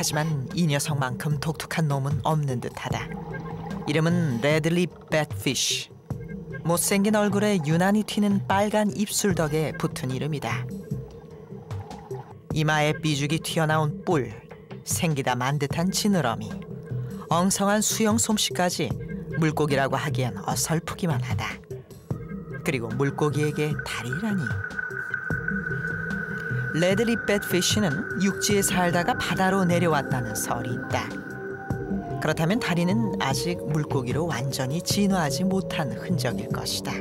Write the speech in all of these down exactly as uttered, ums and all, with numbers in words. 하지만 이 녀석만큼 독특한 놈은 없는 듯하다. 이름은 레드 립 뱃피쉬. 못생긴 얼굴에 유난히 튀는 빨간 입술 덕에 붙은 이름이다. 이마에 삐죽이 튀어나온 뿔, 생기다 만 듯한 지느러미, 엉성한 수영 솜씨까지 물고기라고 하기엔 어설프기만 하다. 그리고 물고기에게 다리라니. 레드 립 뱃피쉬는 육지에 살다가 바다로 내려왔다는 설이 있다. 그렇다면 다리는 아직 물고기로 완전히 진화하지 못한 흔적일 것이다.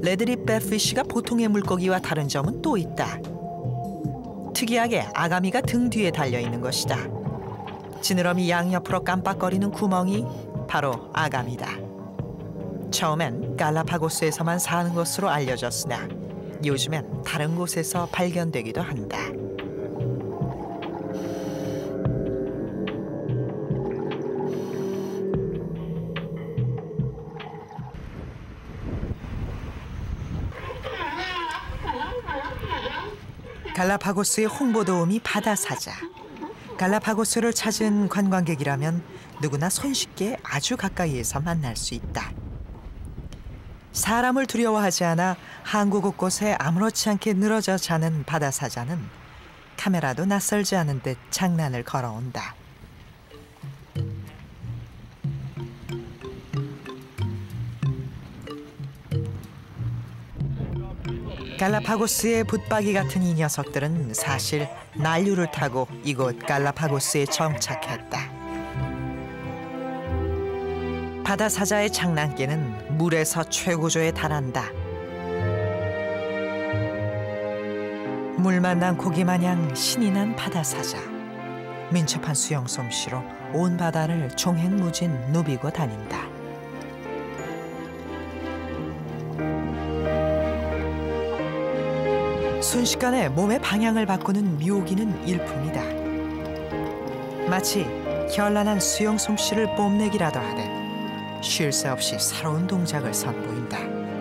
레드 립 뱃피쉬가 보통의 물고기와 다른 점은 또 있다. 특이하게 아가미가 등 뒤에 달려있는 것이다. 지느러미 양옆으로 깜빡거리는 구멍이 바로 아가미다. 처음엔 갈라파고스에서만 사는 것으로 알려졌으나 요즘엔 다른 곳에서 발견되기도 한다. 갈라파고스의 홍보도우미 바다사자. 갈라파고스를 찾은 관광객이라면 누구나 손쉽게 아주 가까이에서 만날 수 있다. 사람을 두려워하지 않아 한국 곳곳에 아무렇지 않게 늘어져 자는 바다사자는 카메라도 낯설지 않은 듯 장난을 걸어온다. 갈라파고스의 붙박이 같은 이 녀석들은 사실 난류를 타고 이곳 갈라파고스에 정착했다. 바다사자의 장난기는 물에서 최고조에 달한다. 물 만난 고기 마냥 신이 난 바다사자. 민첩한 수영 솜씨로 온 바다를 종횡무진 누비고 다닌다. 순식간에 몸의 방향을 바꾸는 묘기는 일품이다. 마치 현란한 수영 솜씨를 뽐내기라도 하듯 쉴 새 없이 살아온 동작을 선보인다.